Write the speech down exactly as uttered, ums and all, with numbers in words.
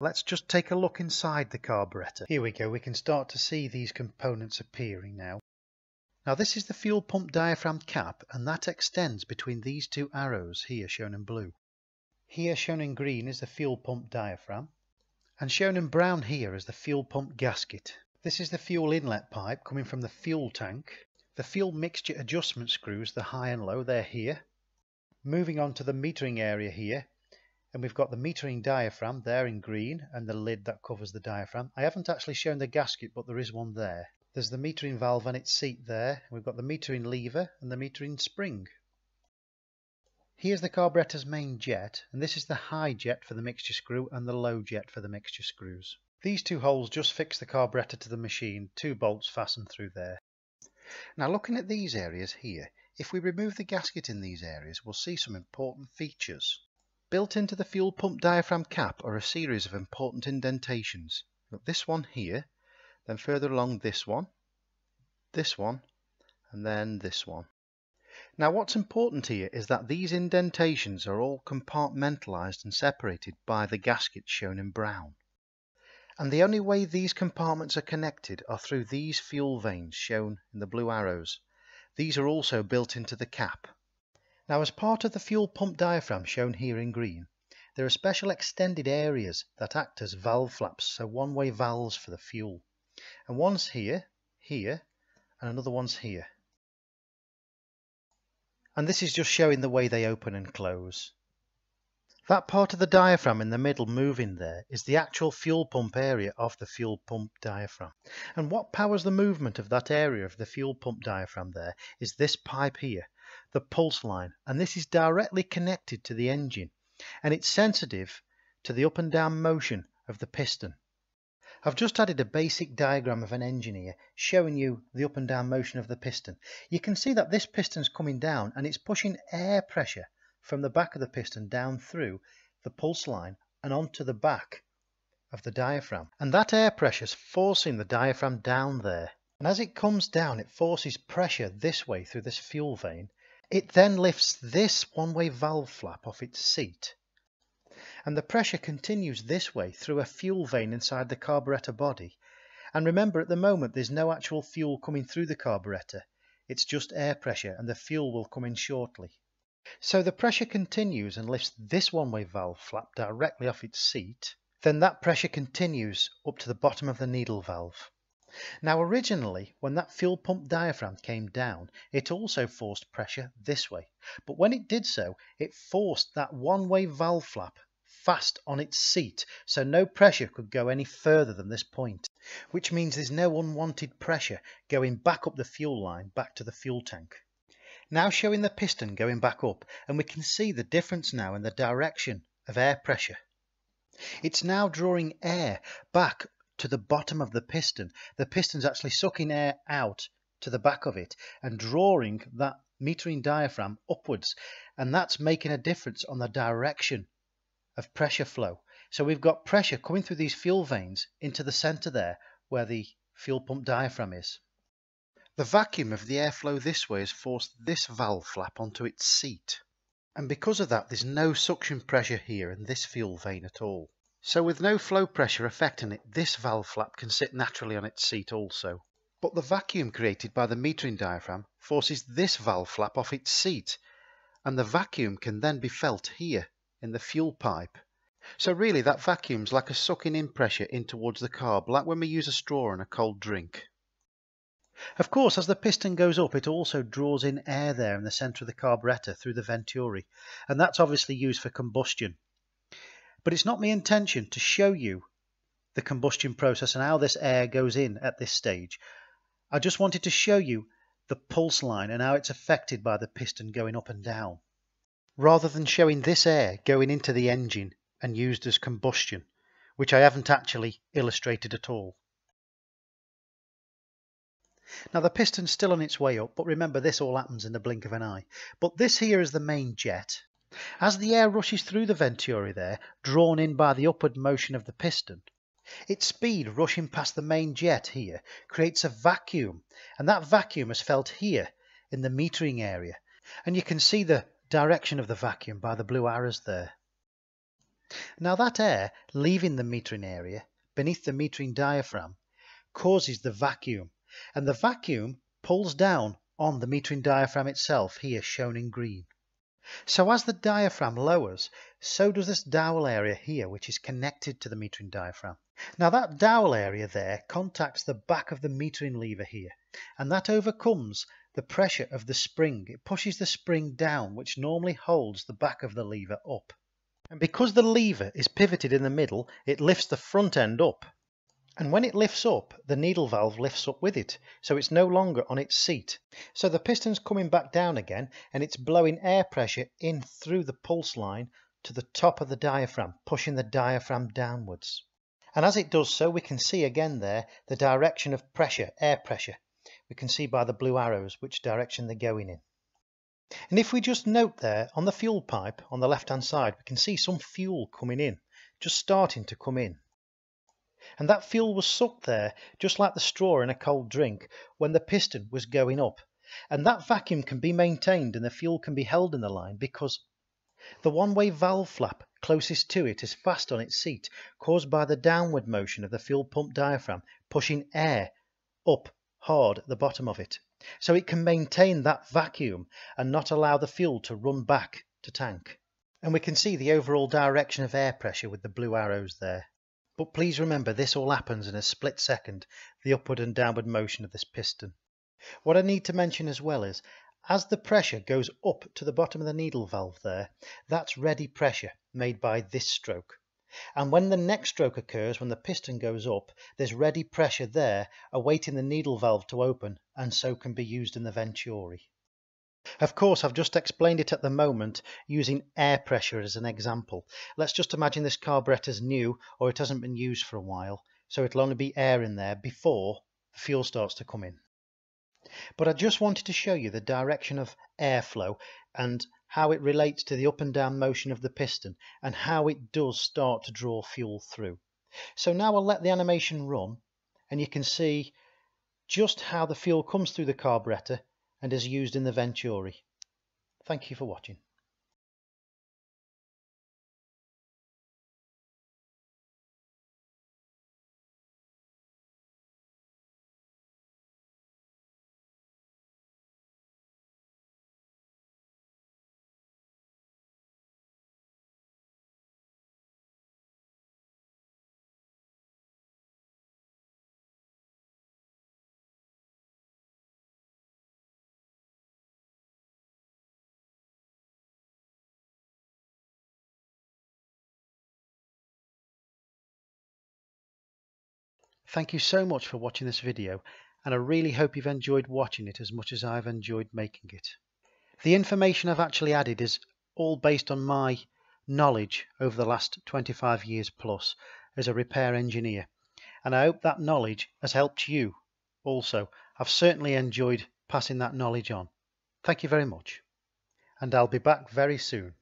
Let's just take a look inside the carburettor. Here we go, we can start to see these components appearing now. Now this is the fuel pump diaphragm cap, and that extends between these two arrows, here shown in blue. Here shown in green is the fuel pump diaphragm, and shown in brown here is the fuel pump gasket. This is the fuel inlet pipe coming from the fuel tank. The fuel mixture adjustment screws, the high and low, they're here. Moving on to the metering area here, and we've got the metering diaphragm there in green and the lid that covers the diaphragm. I haven't actually shown the gasket, but there is one there. There's the metering valve and its seat there. We've got the metering lever and the metering spring. Here's the carburettor's main jet, and this is the high jet for the mixture screw and the low jet for the mixture screws. These two holes just fix the carburettor to the machine, two bolts fastened through there. Now looking at these areas here, if we remove the gasket in these areas, we'll see some important features. Built into the fuel pump diaphragm cap are a series of important indentations. Look, this one here, then further along this one, this one, and then this one. Now what's important here is that these indentations are all compartmentalized and separated by the gaskets shown in brown. And the only way these compartments are connected are through these fuel vanes shown in the blue arrows. These are also built into the cap. Now, as part of the fuel pump diaphragm shown here in green, there are special extended areas that act as valve flaps, so one-way valves for the fuel. And one's here, here, and another one's here. And this is just showing the way they open and close. That part of the diaphragm in the middle moving there is the actual fuel pump area of the fuel pump diaphragm. And what powers the movement of that area of the fuel pump diaphragm there is this pipe here, the pulse line, and this is directly connected to the engine, and it's sensitive to the up and down motion of the piston. I've just added a basic diagram of an engine here showing you the up and down motion of the piston. You can see that this piston's coming down and it's pushing air pressure from the back of the piston down through the pulse line and onto the back of the diaphragm, and that air pressure's forcing the diaphragm down there, and as it comes down it forces pressure this way through this fuel vein. It then lifts this one-way valve flap off its seat, and the pressure continues this way through a fuel vein inside the carburettor body. And remember, at the moment there's no actual fuel coming through the carburettor, it's just air pressure, and the fuel will come in shortly. So the pressure continues and lifts this one-way valve flap directly off its seat, then that pressure continues up to the bottom of the needle valve. Now originally, when that fuel pump diaphragm came down, it also forced pressure this way, but when it did so, it forced that one-way valve flap fast on its seat, so no pressure could go any further than this point, which means there's no unwanted pressure going back up the fuel line back to the fuel tank. Now showing the piston going back up, and we can see the difference now in the direction of air pressure. It's now drawing air back to the bottom of the piston. The piston's actually sucking air out to the back of it and drawing that metering diaphragm upwards, and that's making a difference on the direction of pressure flow. So we've got pressure coming through these fuel vanes into the center there where the fuel pump diaphragm is. The vacuum of the airflow this way has forced this valve flap onto its seat, and because of that there's no suction pressure here in this fuel vein at all. So with no flow pressure affecting it, this valve flap can sit naturally on its seat also. But the vacuum created by the metering diaphragm forces this valve flap off its seat, and the vacuum can then be felt here in the fuel pipe. So really that vacuum's like a sucking in pressure in towards the carb, like when we use a straw in a cold drink. Of course, as the piston goes up, it also draws in air there in the centre of the carburettor through the venturi, and that's obviously used for combustion. But it's not my intention to show you the combustion process and how this air goes in at this stage. I just wanted to show you the pulse line and how it's affected by the piston going up and down, rather than showing this air going into the engine and used as combustion, which I haven't actually illustrated at all. Now the piston's still on its way up, but remember this all happens in the blink of an eye. But this here is the main jet. As the air rushes through the venturi there, drawn in by the upward motion of the piston, its speed rushing past the main jet here creates a vacuum, and that vacuum is felt here in the metering area, and you can see the direction of the vacuum by the blue arrows there. Now that air leaving the metering area beneath the metering diaphragm causes the vacuum, and the vacuum pulls down on the metering diaphragm itself, here shown in green. So as the diaphragm lowers, so does this dowel area here, which is connected to the metering diaphragm. Now that dowel area there contacts the back of the metering lever here, and that overcomes the pressure of the spring. It pushes the spring down, which normally holds the back of the lever up. And because the lever is pivoted in the middle, it lifts the front end up. And when it lifts up, the needle valve lifts up with it, so it's no longer on its seat. So the piston's coming back down again, and it's blowing air pressure in through the pulse line to the top of the diaphragm, pushing the diaphragm downwards. And as it does so, we can see again there the direction of pressure, air pressure. We can see by the blue arrows which direction they're going in. And if we just note there on the fuel pipe on the left hand side, we can see some fuel coming in, just starting to come in. And that fuel was sucked there, just like the straw in a cold drink, when the piston was going up. And that vacuum can be maintained and the fuel can be held in the line because the one-way valve flap closest to it is fast on its seat, caused by the downward motion of the fuel pump diaphragm, pushing air up hard at the bottom of it. So it can maintain that vacuum and not allow the fuel to run back to tank. And we can see the overall direction of air pressure with the blue arrows there. But please remember, this all happens in a split second, the upward and downward motion of this piston. What I need to mention as well is, as the pressure goes up to the bottom of the needle valve there, that's ready pressure made by this stroke. And when the next stroke occurs, when the piston goes up, there's ready pressure there awaiting the needle valve to open, and so can be used in the Venturi. Of course, I've just explained it at the moment using air pressure as an example. Let's just imagine this carburetor's new, or it hasn't been used for a while, so it'll only be air in there before the fuel starts to come in. But I just wanted to show you the direction of airflow and how it relates to the up and down motion of the piston and how it does start to draw fuel through. So now I'll let the animation run, and you can see just how the fuel comes through the carburetor and is used in the Venturi. Thank you for watching. Thank you so much for watching this video, and I really hope you've enjoyed watching it as much as I've enjoyed making it. The information I've actually added is all based on my knowledge over the last twenty-five years plus as a repair engineer, and I hope that knowledge has helped you also. I've certainly enjoyed passing that knowledge on. Thank you very much, and I'll be back very soon.